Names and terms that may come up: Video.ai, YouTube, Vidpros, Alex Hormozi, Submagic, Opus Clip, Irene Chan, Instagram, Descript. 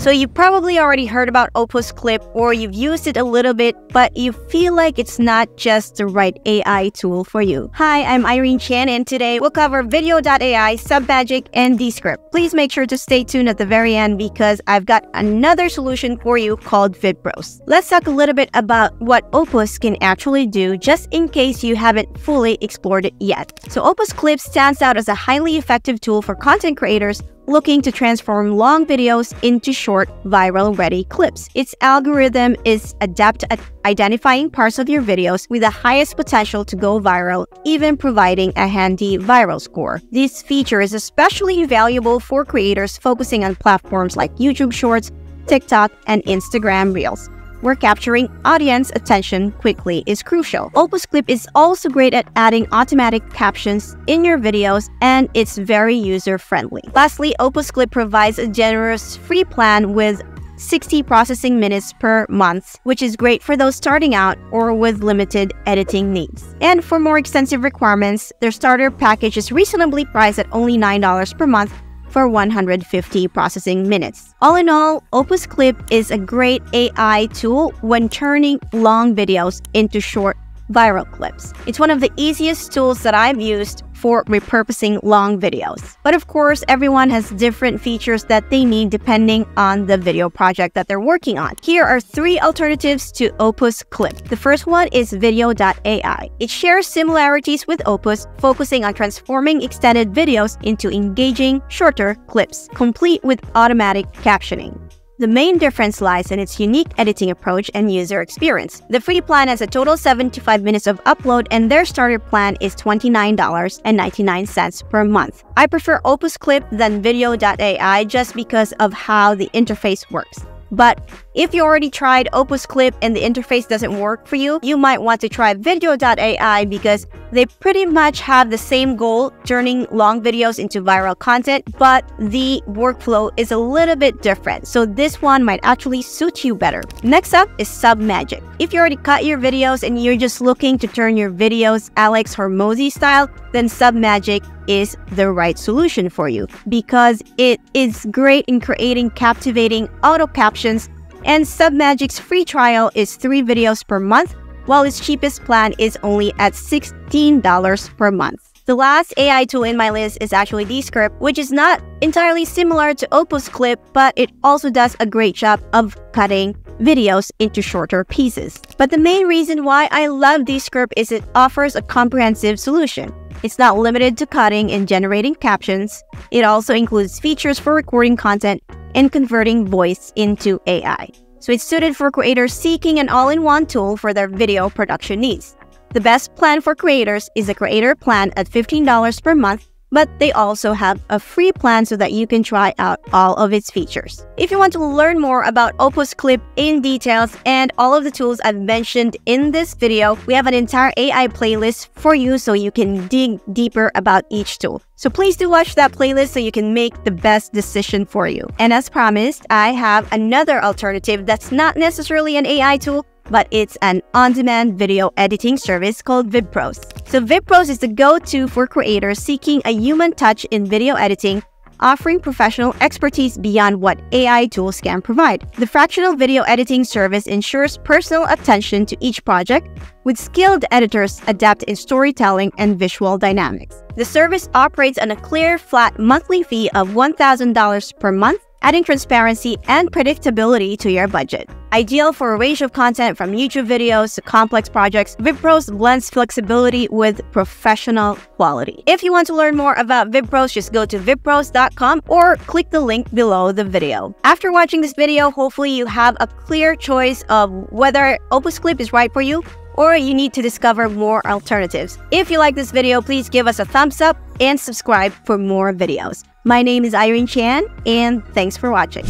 So you probably already heard about Opus Clip, or you've used it a little bit, but you feel like it's not just the right AI tool for you. Hi, I'm Irene Chan, and today we'll cover Video.ai, Submagic, and Descript. Please make sure to stay tuned at the very end because I've got another solution for you called Vidpros. Let's talk a little bit about what Opus can actually do, just in case you haven't fully explored it yet. So Opus Clip stands out as a highly effective tool for content creators looking to transform long videos into short, viral-ready clips. Its algorithm is adept at identifying parts of your videos with the highest potential to go viral, even providing a handy viral score. This feature is especially valuable for creators focusing on platforms like YouTube Shorts, TikTok, and Instagram Reels, where capturing audience attention quickly is crucial. Opus Clip is also great at adding automatic captions in your videos, and it's very user-friendly. Lastly, Opus Clip provides a generous free plan with 60 processing minutes per month, which is great for those starting out or with limited editing needs. And for more extensive requirements, their starter package is reasonably priced at only $9 per month, for 150 processing minutes. All in all, Opus Clip is a great AI tool when turning long videos into short viral clips. It's one of the easiest tools that I've used for repurposing long videos. But of course, everyone has different features that they need depending on the video project that they're working on. Here are three alternatives to Opus Clip. The first one is Video.ai. It shares similarities with Opus, focusing on transforming extended videos into engaging, shorter clips, complete with automatic captioning. The main difference lies in its unique editing approach and user experience. The free plan has a total 75 minutes of upload, and their starter plan is $29.99 per month. I prefer Opus Clip than Video.ai just because of how the interface works. But if you already tried Opus Clip and the interface doesn't work for you, you might want to try Video.ai because they pretty much have the same goal, turning long videos into viral content, but the workflow is a little bit different. So this one might actually suit you better. Next up is Submagic. If you already cut your videos and you're just looking to turn your videos Alex Hormozi style, then Submagic is the right solution for you because it is great in creating captivating auto captions, and Submagic's free trial is 3 videos per month, while its cheapest plan is only at $16 per month. The last AI tool in my list is actually Descript, which is not entirely similar to Opus Clip, but it also does a great job of cutting videos into shorter pieces. But the main reason why I love Descript is it offers a comprehensive solution. It's not limited to cutting and generating captions. It also includes features for recording content and converting voice into AI. So it's suited for creators seeking an all-in-one tool for their video production needs. The best plan for creators is a creator plan at $15 per month, but they also have a free plan so that you can try out all of its features. If you want to learn more about Opus Clip in details and all of the tools I've mentioned in this video, we have an entire AI playlist for you so you can dig deeper about each tool. So please do watch that playlist so you can make the best decision for you. And as promised, I have another alternative that's not necessarily an AI tool, but it's an on-demand video editing service called Vidpros. So Vidpros is the go-to for creators seeking a human touch in video editing, offering professional expertise beyond what AI tools can provide. The fractional video editing service ensures personal attention to each project, with skilled editors adept in storytelling and visual dynamics. The service operates on a clear, flat monthly fee of $1,000 per month, adding transparency and predictability to your budget. Ideal for a range of content from YouTube videos to complex projects, Vidpros blends flexibility with professional quality. If you want to learn more about Vidpros, just go to vidpros.com or click the link below the video. After watching this video, hopefully you have a clear choice of whether Opus Clip is right for you or you need to discover more alternatives. If you like this video, please give us a thumbs up and subscribe for more videos. My name is Irene Chan, and thanks for watching.